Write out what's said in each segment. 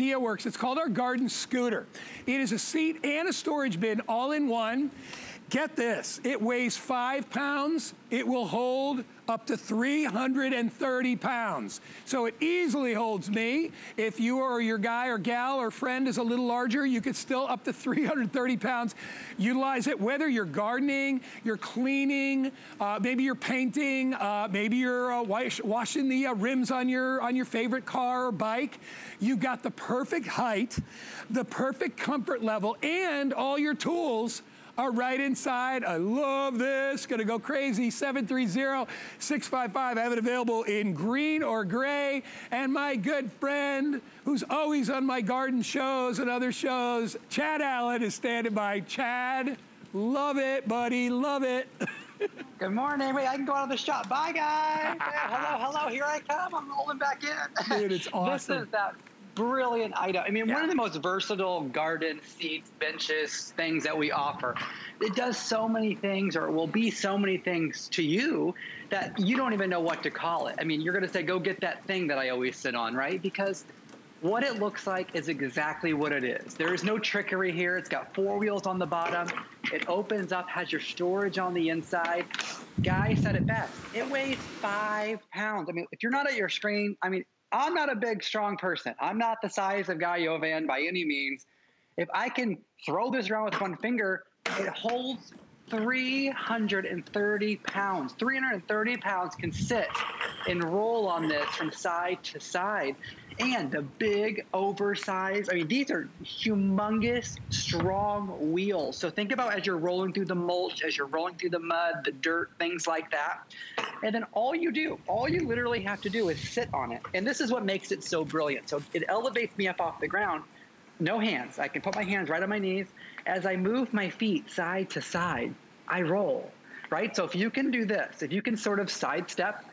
IdeaWorks, it's called our garden scooter. It is a seat and a storage bin all in one. Get this, it weighs 5 pounds. It will hold up to 330 pounds. So it easily holds me. If you or your guy or gal or friend is a little larger, you could still up to 330 pounds. Utilize it whether you're gardening, you're cleaning, maybe you're painting, maybe you're washing the rims on your favorite car or bike. You got the perfect height, the perfect comfort level, and all your tools are right inside. I love this, gonna go crazy. 730-655, I have it available in green or gray. And my good friend, who's always on my garden shows and other shows, Chad Allen is standing by. Chad, love it, buddy, love it. Good morning. Wait, I can go out of the shop. Bye, guys. Hello, hello, here I come. I'm rolling back in. Dude, it's awesome. This is that brilliant item. I mean, yeah. One of the most versatile garden seats, benches, things that we offer. It does so many things, or it will be so many things to you that you don't even know what to call it. I mean, you're going to say, go get that thing that I always sit on, right? Because what it looks like is exactly what it is. There is no trickery here. It's got four wheels on the bottom. It opens up, has your storage on the inside. Guy said it best. It weighs 5 pounds. I mean, if you're not at your screen, I mean, I'm not a big, strong person. I'm not the size of Guy Yovan by any means. If I can throw this around with one finger, it holds 330 pounds. 330 pounds can sit and roll on this from side to side. And the big oversized, I mean, these are humongous, strong wheels. So think about as you're rolling through the mulch, as you're rolling through the mud, the dirt, things like that. And then all you literally have to do is sit on it. And this is what makes it so brilliant. So it elevates me up off the ground. No hands. I can put my hands right on my knees. As I move my feet side to side, I roll, right? So if you can do this, if you can sort of sidestep,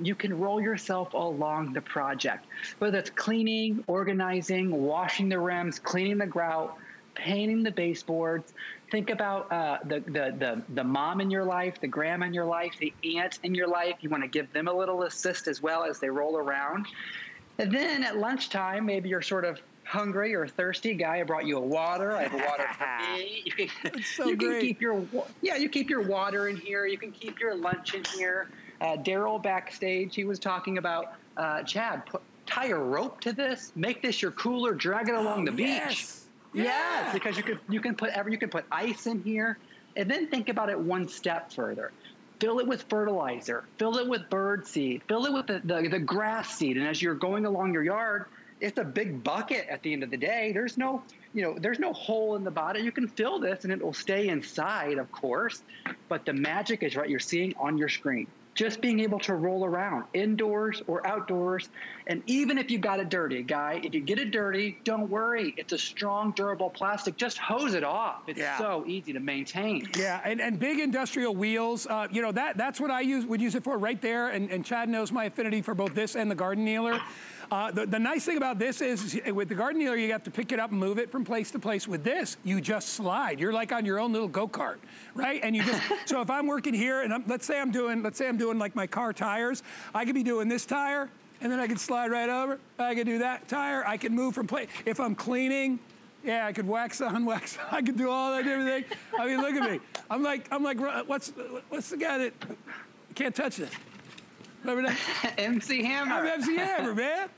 you can roll yourself along the project, whether that's cleaning, organizing, washing the rims, cleaning the grout, painting the baseboards. Think about the mom in your life, the grandma in your life, the aunt in your life. You want to give them a little assist as well as they roll around. And then at lunchtime, maybe you're sort of hungry or thirsty. Guy, I brought you a water. I have a water for me. You keep your water in here. You can keep your lunch in here. Daryl backstage, he was talking about, Chad, tie a rope to this, make this your cooler, drag it along the beach. Yes, because you can put ice in here. And then think about it one step further. Fill it with fertilizer, fill it with bird seed, fill it with the grass seed. And as you're going along your yard, it's a big bucket at the end of the day. There's no, you know, there's no hole in the bottom. You can fill this and it will stay inside, of course. But the magic is right, you're seeing on your screen. Just being able to roll around indoors or outdoors. And even if you got it dirty, Guy, if you get it dirty, don't worry. It's a strong, durable plastic. Just hose it off. It's so easy to maintain. Yeah, and big industrial wheels, you know, that's what I would use it for right there. And Chad knows my affinity for both this and the garden kneeler. The nice thing about this is with the garden kneeler, you have to pick it up and move it from place to place. With this, you just slide. You're like on your own little go-kart, right? And you just, so if I'm working here and let's say I'm doing like my car tires, I could be doing this tire and then I could slide right over. I could do that tire. I could move from place. If I'm cleaning, yeah, I could wax on, wax on. I could do all that, everything. I mean, look at me. I'm like, what's the guy that can't touch this? Remember that? MC Hammer. I'm MC Hammer, man.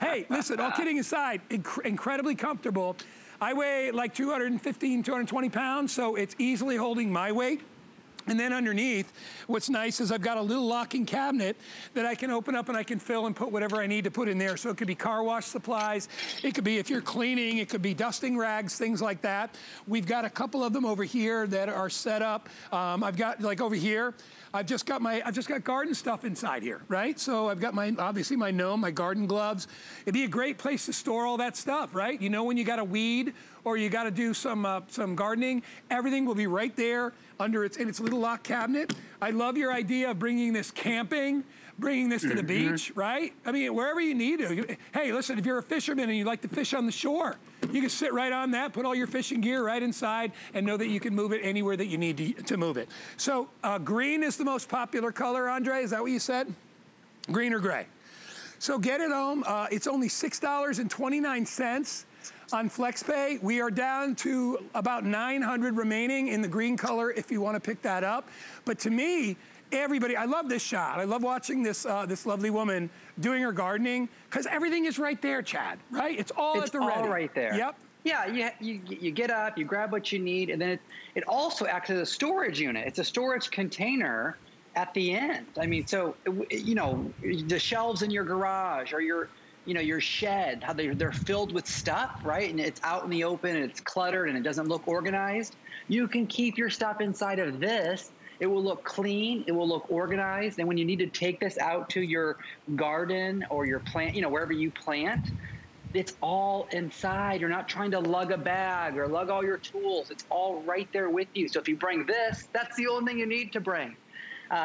Hey, listen, all kidding aside, incredibly comfortable. I weigh like 215, 220 pounds, so it's easily holding my weight. And then underneath, what's nice is I've got a little locking cabinet that I can open up and I can fill and put whatever I need to put in there. So it could be car wash supplies. It could be if you're cleaning, it could be dusting rags, things like that. We've got a couple of them over here that are set up. I've got like over here, I've just got garden stuff inside here, right? So I've got obviously my gnome, my garden gloves. It'd be a great place to store all that stuff, right? You know, when you got a weed or you got to do some gardening, everything will be right there under in its little lock cabinet. I love your idea of bringing this camping, bringing this to the beach, right? I mean, wherever you need to. Hey, listen, if you're a fisherman and you like to fish on the shore, you can sit right on that, put all your fishing gear right inside and know that you can move it anywhere that you need to move it. So green is the most popular color, Andre, is that what you said? Green or gray? So get it home. It's only $6.29 on FlexPay. We are down to about 900 remaining in the green color if you want to pick that up. But to me, everybody, I love this shot. I love watching this this lovely woman doing her gardening because everything is right there, Chad, right? It's all at the ready. It's all right there. Yep. Yeah, you get up, you grab what you need, and then it also acts as a storage unit. It's a storage container at the end. I mean, so, you know, the shelves in your garage or your, you know, your shed, how they're filled with stuff, right? And it's out in the open and it's cluttered and it doesn't look organized. You can keep your stuff inside of this. It will look clean, it will look organized, and when you need to take this out to your garden or your plant, you know, wherever you plant, it's all inside. You're not trying to lug a bag or lug all your tools. It's all right there with you. So if you bring this, that's the only thing you need to bring.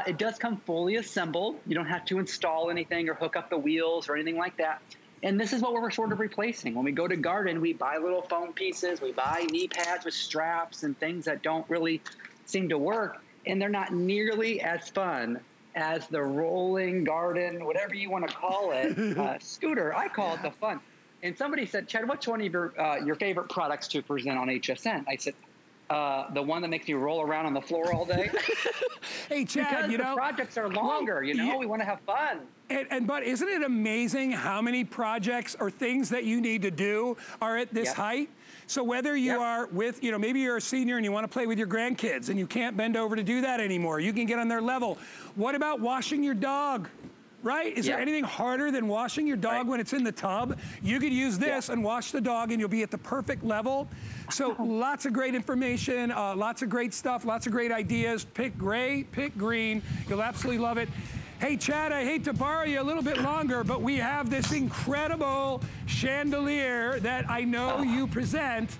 It does come fully assembled. You don't have to install anything or hook up the wheels or anything like that. And this is what we're sort of replacing. When we go to garden, we buy little foam pieces, we buy knee pads with straps and things that don't really seem to work. And they're not nearly as fun as the rolling garden, whatever you want to call it, scooter. I call it the fun. And somebody said, Chad, what's one of your favorite products to present on HSN? I said, the one that makes you roll around on the floor all day. Hey, Chad, because you know, projects are longer, well, you know, we want to have fun. But isn't it amazing how many projects or things that you need to do are at this height? So whether you are with, you know, maybe you're a senior and you want to play with your grandkids and you can't bend over to do that anymore. You can get on their level. What about washing your dog? Right? Is there anything harder than washing your dog when it's in the tub? You could use this and wash the dog and you'll be at the perfect level. So lots of great information, lots of great stuff, lots of great ideas. Pick gray, pick green. You'll absolutely love it. Hey, Chad, I hate to borrow you a little bit longer, but we have this incredible chandelier that I know you present.